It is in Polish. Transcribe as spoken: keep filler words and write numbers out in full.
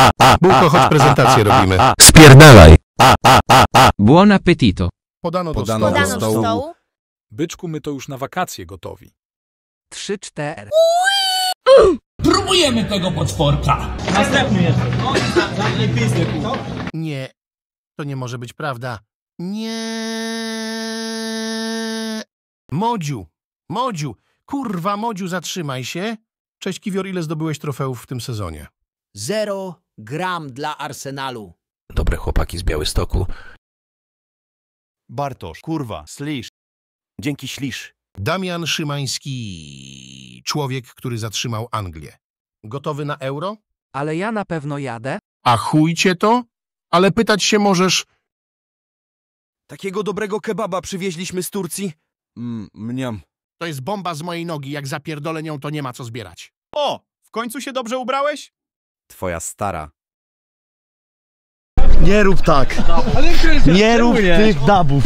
a, a, Bułko, choć prezentację robimy. Spierdalaj. A, a, a, a. Buon appetito. Podano do stołu. Podano do stołu. Byczku, my to już na wakacje gotowi. Trzy, cztery. Próbujemy tego potworka. Następny jest. Nie. To nie może być prawda. Nie. Modziu. Modziu. Kurwa, Modziu, zatrzymaj się. Cześć, Kiwior, ile zdobyłeś trofeów w tym sezonie? Zero gram dla Arsenalu. Dobre chłopaki z Białystoku. Bartosz, kurwa, Slisz. Dzięki, Slisz. Damian Szymański. Człowiek, który zatrzymał Anglię. Gotowy na euro? Ale ja na pewno jadę. A chuj cię to? Ale pytać się możesz... Takiego dobrego kebaba przywieźliśmy z Turcji. Mm, mniam. To jest bomba z mojej nogi. Jak zapierdolę nią, to nie ma co zbierać. O! W końcu się dobrze ubrałeś? Twoja stara. Nie rób tak. Nie rób tych dabów.